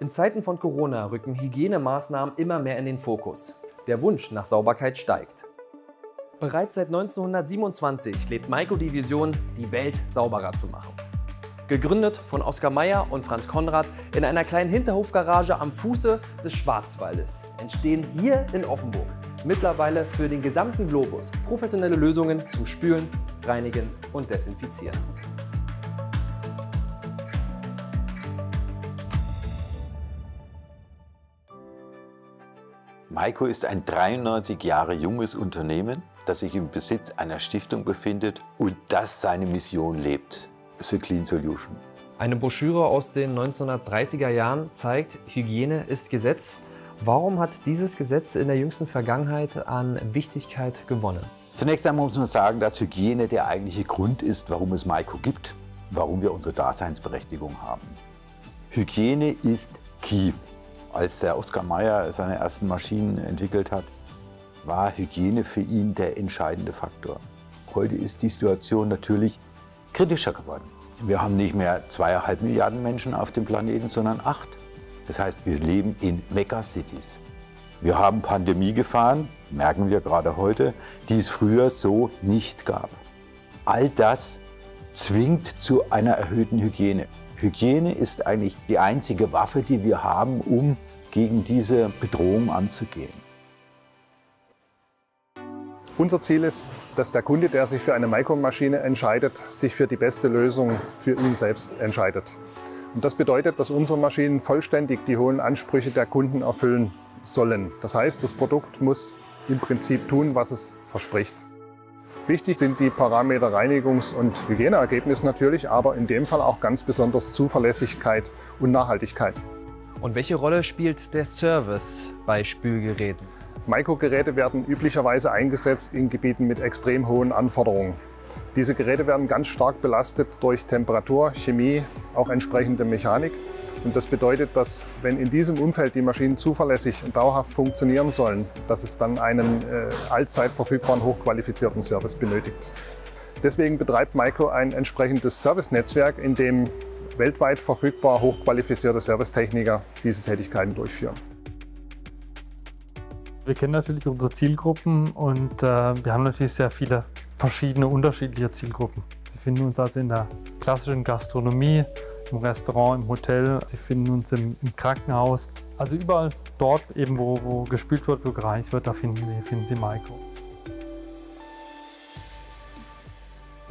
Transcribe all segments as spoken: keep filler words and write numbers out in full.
In Zeiten von Corona rücken Hygienemaßnahmen immer mehr in den Fokus. Der Wunsch nach Sauberkeit steigt. Bereits seit neunzehnhundertsiebenundzwanzig lebt MEIKO die Vision, die Welt sauberer zu machen. Gegründet von Oskar Meyer und Franz Konrad in einer kleinen Hinterhofgarage am Fuße des Schwarzwaldes entstehen hier in Offenburg mittlerweile für den gesamten Globus professionelle Lösungen zum Spülen, Reinigen und Desinfizieren. MEIKO ist ein dreiundneunzig Jahre junges Unternehmen, das sich im Besitz einer Stiftung befindet und das seine Mission lebt, The Clean Solution. Eine Broschüre aus den neunzehnhundertdreißiger Jahren zeigt, Hygiene ist Gesetz. Warum hat dieses Gesetz in der jüngsten Vergangenheit an Wichtigkeit gewonnen? Zunächst einmal muss man sagen, dass Hygiene der eigentliche Grund ist, warum es MEIKO gibt, warum wir unsere Daseinsberechtigung haben. Hygiene ist Key. Als der Oskar Meyer seine ersten Maschinen entwickelt hat, war Hygiene für ihn der entscheidende Faktor. Heute ist die Situation natürlich kritischer geworden. Wir haben nicht mehr zweieinhalb Milliarden Menschen auf dem Planeten, sondern acht. Das heißt, wir leben in Megacities. Wir haben Pandemiegefahren, merken wir gerade heute, die es früher so nicht gab. All das zwingt zu einer erhöhten Hygiene. Hygiene ist eigentlich die einzige Waffe, die wir haben, um gegen diese Bedrohung anzugehen. Unser Ziel ist, dass der Kunde, der sich für eine MEIKO-Maschine entscheidet, sich für die beste Lösung für ihn selbst entscheidet. Und das bedeutet, dass unsere Maschinen vollständig die hohen Ansprüche der Kunden erfüllen sollen. Das heißt, das Produkt muss im Prinzip tun, was es verspricht. Wichtig sind die Parameter Reinigungs- und Hygieneergebnis natürlich, aber in dem Fall auch ganz besonders Zuverlässigkeit und Nachhaltigkeit. Und welche Rolle spielt der Service bei Spülgeräten? MEIKO-Geräte werden üblicherweise eingesetzt in Gebieten mit extrem hohen Anforderungen. Diese Geräte werden ganz stark belastet durch Temperatur, Chemie, auch entsprechende Mechanik. Und das bedeutet, dass wenn in diesem Umfeld die Maschinen zuverlässig und dauerhaft funktionieren sollen, dass es dann einen äh, allzeit verfügbaren, hochqualifizierten Service benötigt. Deswegen betreibt MEIKO ein entsprechendes Servicenetzwerk, in dem weltweit verfügbar hochqualifizierte Servicetechniker diese Tätigkeiten durchführen. Wir kennen natürlich unsere Zielgruppen und äh, wir haben natürlich sehr viele verschiedene, unterschiedliche Zielgruppen. Wir finden uns also in der klassischen Gastronomie, im Restaurant, im Hotel, sie finden uns im, im Krankenhaus. Also überall dort, eben wo, wo gespült wird, wo gereinigt wird, da finden Sie, finden Sie MEIKO.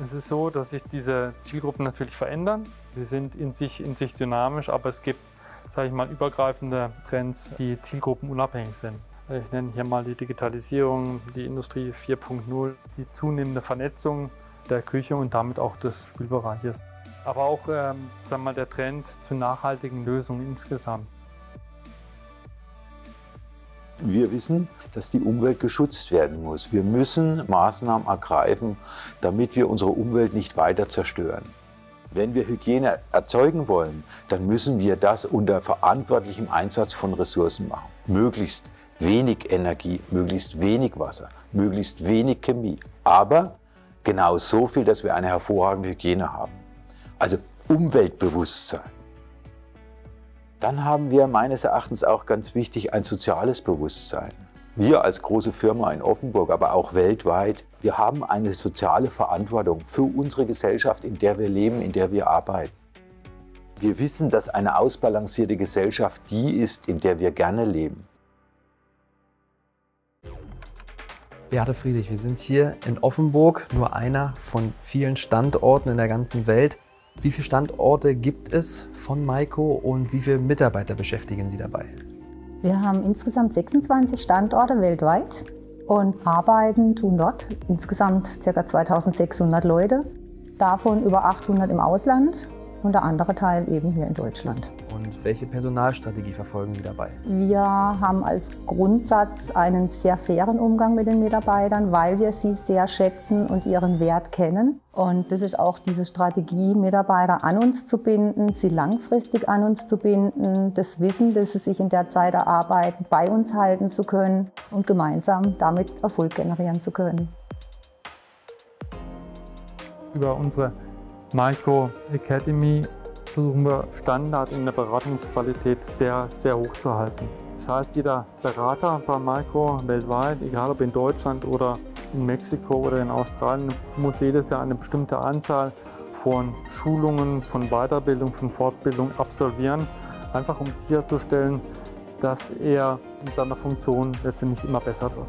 Es ist so, dass sich diese Zielgruppen natürlich verändern. Sie sind in sich, in sich dynamisch, aber es gibt, sage ich mal, übergreifende Trends, die zielgruppenunabhängig sind. Ich nenne hier mal die Digitalisierung, die Industrie vier punkt null, die zunehmende Vernetzung der Küche und damit auch des Spülbereiches. Aber auch ähm, sagen wir mal, der Trend zu nachhaltigen Lösungen insgesamt. Wir wissen, dass die Umwelt geschützt werden muss. Wir müssen Maßnahmen ergreifen, damit wir unsere Umwelt nicht weiter zerstören. Wenn wir Hygiene erzeugen wollen, dann müssen wir das unter verantwortlichem Einsatz von Ressourcen machen. Möglichst wenig Energie, möglichst wenig Wasser, möglichst wenig Chemie. Aber genau so viel, dass wir eine hervorragende Hygiene haben. Also Umweltbewusstsein. Dann haben wir meines Erachtens auch ganz wichtig ein soziales Bewusstsein. Wir als große Firma in Offenburg, aber auch weltweit, wir haben eine soziale Verantwortung für unsere Gesellschaft, in der wir leben, in der wir arbeiten. Wir wissen, dass eine ausbalancierte Gesellschaft die ist, in der wir gerne leben. Beate Friedrich, wir sind hier in Offenburg, nur einer von vielen Standorten in der ganzen Welt. Wie viele Standorte gibt es von MEIKO und wie viele Mitarbeiter beschäftigen Sie dabei? Wir haben insgesamt sechsundzwanzig Standorte weltweit und arbeiten tun dort insgesamt ca. zweitausendsechshundert Leute, davon über achthundert im Ausland. Und der andere Teil eben hier in Deutschland. Und welche Personalstrategie verfolgen Sie dabei? Wir haben als Grundsatz einen sehr fairen Umgang mit den Mitarbeitern, weil wir sie sehr schätzen und ihren Wert kennen. Und das ist auch diese Strategie, Mitarbeiter an uns zu binden, sie langfristig an uns zu binden, das Wissen, das sie sich in der Zeit erarbeiten, bei uns halten zu können und gemeinsam damit Erfolg generieren zu können. Über unsere MEIKO Academy versuchen wir Standard in der Beratungsqualität sehr, sehr hoch zu halten. Das heißt, jeder Berater bei MEIKO weltweit, egal ob in Deutschland oder in Mexiko oder in Australien, muss jedes Jahr eine bestimmte Anzahl von Schulungen, von Weiterbildung, von Fortbildung absolvieren, einfach um sicherzustellen, dass er in seiner Funktion letztendlich immer besser wird.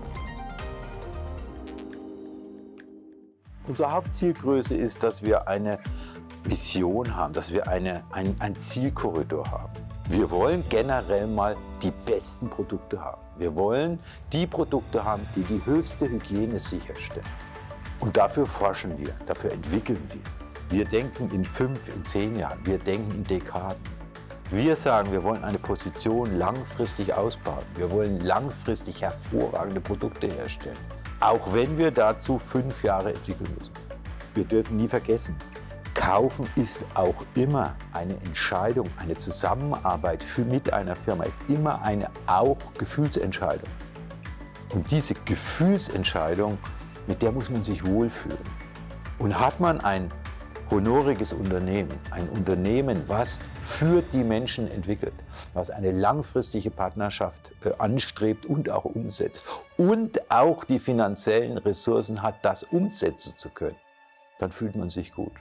Unsere Hauptzielgröße ist, dass wir eine Vision haben, dass wir eine, ein, ein Zielkorridor haben. Wir wollen generell mal die besten Produkte haben. Wir wollen die Produkte haben, die die höchste Hygiene sicherstellen. Und dafür forschen wir, dafür entwickeln wir. Wir denken in fünf, in zehn Jahren, wir denken in Dekaden. Wir sagen, wir wollen eine Position langfristig ausbauen. Wir wollen langfristig hervorragende Produkte herstellen. Auch wenn wir dazu fünf Jahre entwickeln müssen. Wir dürfen nie vergessen, kaufen ist auch immer eine Entscheidung, eine Zusammenarbeit für, mit einer Firma ist immer eine auch Gefühlsentscheidung. Und diese Gefühlsentscheidung, mit der muss man sich wohlfühlen. Und hat man ein honoriges Unternehmen, ein Unternehmen, was für die Menschen entwickelt, was eine langfristige Partnerschaft äh, anstrebt und auch umsetzt und auch die finanziellen Ressourcen hat, das umsetzen zu können, dann fühlt man sich gut.